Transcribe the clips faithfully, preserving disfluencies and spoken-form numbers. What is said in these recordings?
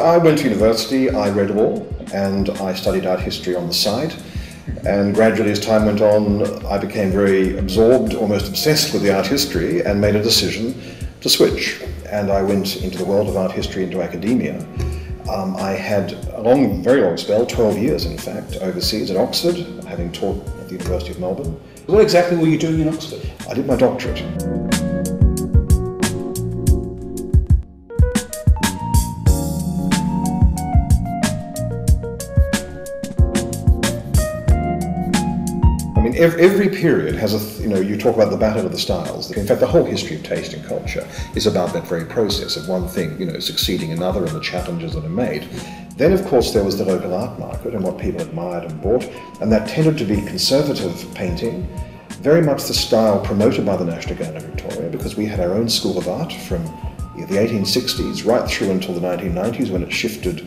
I went to university, I read law, and I studied art history on the side. And gradually, as time went on, I became very absorbed, almost obsessed with the art history, and made a decision to switch. And I went into the world of art history, into academia. Um, I had a long, very long spell, twelve years in fact, overseas at Oxford, having taught at the University of Melbourne. What exactly were you doing in Oxford? I did my doctorate. Every period has a, you know, you talk about the battle of the styles. In fact, the whole history of taste and culture is about that very process of one thing, you know, succeeding another and the challenges that are made. Then, of course, there was the local art market and what people admired and bought, and that tended to be conservative painting, very much the style promoted by the National Gallery of Victoria, because we had our own school of art from the eighteen sixties right through until the nineteen nineties when it shifted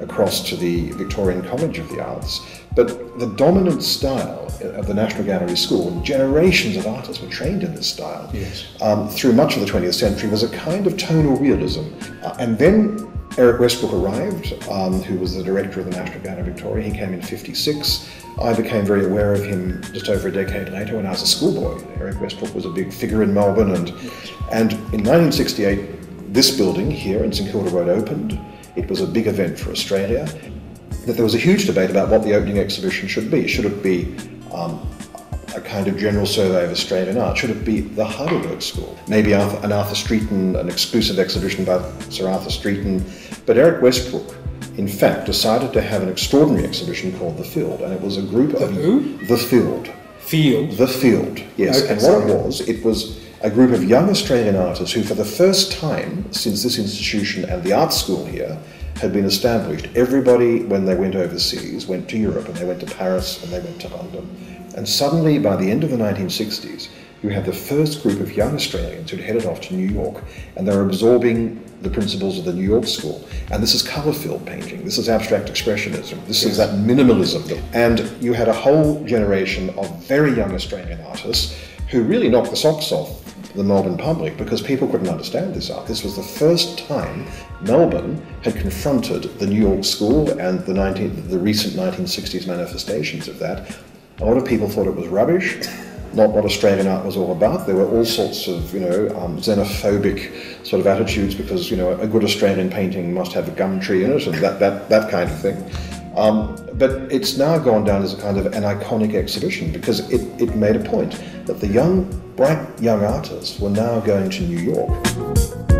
across to the Victorian College of the Arts. But the dominant style of the National Gallery School, generations of artists were trained in this style, yes. um, through much of the twentieth century, was a kind of tonal realism. Uh, and then Eric Westbrook arrived, um, who was the director of the National Gallery of Victoria. He came in fifty-six. I became very aware of him just over a decade later when I was a schoolboy. Eric Westbrook was a big figure in Melbourne, and, yes. and in nineteen sixty-eight, this building here in Saint Kilda Road opened. It was a big event for Australia. That there was a huge debate about what the opening exhibition should be. Should it be um, a kind of general survey of Australian art? Should it be the Heidelberg School? Maybe Arthur, an Arthur Streeton, an exclusive exhibition by Sir Arthur Streeton. But Eric Westbrook, in fact, decided to have an extraordinary exhibition called The Field, and it was a group the of... Who? The Field. Field? The Field, yes. Okay, and what sorry. it was, it was a group of young Australian artists who, for the first time since this institution and the art school here had been established, everybody, when they went overseas, went to Europe, and they went to Paris, and they went to London. And suddenly, by the end of the nineteen sixties, you had the first group of young Australians who'd headed off to New York, and they were absorbing the principles of the New York School. And this is colour-filled painting, this is abstract expressionism, this yes. is that minimalism. That, and you had a whole generation of very young Australian artists who really knocked the socks off the Melbourne public, because people couldn't understand this art. This was the first time Melbourne had confronted the New York School and the, nineteen, the recent nineteen sixties manifestations of that. A lot of people thought it was rubbish, not what Australian art was all about. There were all sorts of, you know, um, xenophobic sort of attitudes because, you know, a good Australian painting must have a gum tree in it and that, that, that kind of thing. Um, but it's now gone down as a kind of an iconic exhibition because it, it made a point that the young, bright young artists were now going to New York.